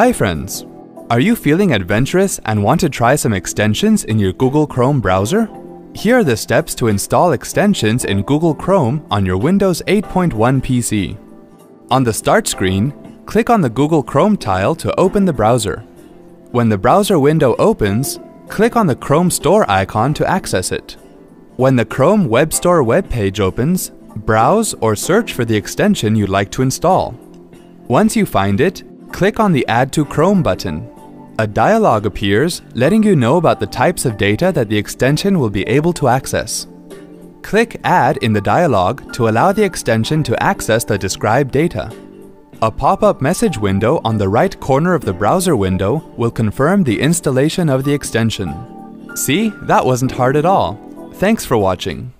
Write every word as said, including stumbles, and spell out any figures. Hi friends! Are you feeling adventurous and want to try some extensions in your Google Chrome browser? Here are the steps to install extensions in Google Chrome on your Windows eight point one P C. On the Start screen, click on the Google Chrome tile to open the browser. When the browser window opens, click on the Chrome Store icon to access it. When the Chrome Web Store web page opens, browse or search for the extension you'd like to install. Once you find it, click on the Add to Chrome button. A dialog appears, letting you know about the types of data that the extension will be able to access. Click Add in the dialog to allow the extension to access the described data. A pop-up message window on the right corner of the browser window will confirm the installation of the extension. See, that wasn't hard at all. Thanks for watching.